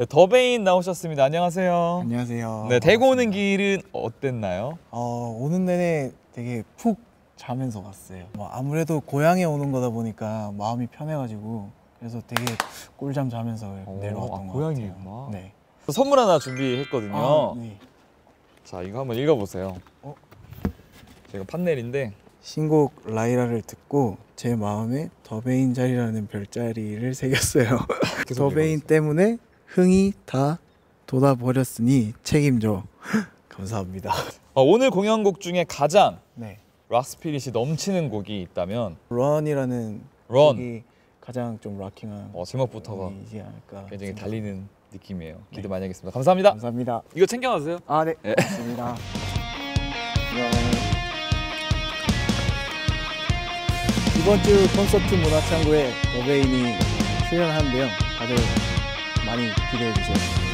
네, 더베인 나오셨습니다. 안녕하세요. 안녕하세요. 네, 대구 오는 길은 어땠나요? 오는 내내 되게 푹 자면서 갔어요. 아무래도 고향에 오는 거다 보니까 마음이 편해가지고 그래서 되게 꿀잠 자면서 내려왔던 것 같아요. 고향이구나. 네. 선물 하나 준비했거든요. 네. 자, 이거 한번 읽어보세요. 제가 판넬인데 신곡 라이라를 듣고 제 마음에 더베인 자리라는 별자리를 새겼어요. 더베인 때문에 흥이 다 돋아버렸으니 책임져. 감사합니다. 오늘 공연곡 중에 가장 락스피릿이 넘치는 곡이 있다면 런이라는 곡이 가장 좀 락킹한 제목부터가 굉장히 달리는 느낌이에요. 기대 많이 하겠습니다. 감사합니다. 감사합니다. 이거 챙겨가세요. 아, 네. 고맙습니다. 이번 주 콘서트 문화창고에 더베인이 출연하는데요. 다들 많이 기대해 주세요.